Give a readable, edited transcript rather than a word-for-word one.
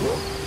Whoa.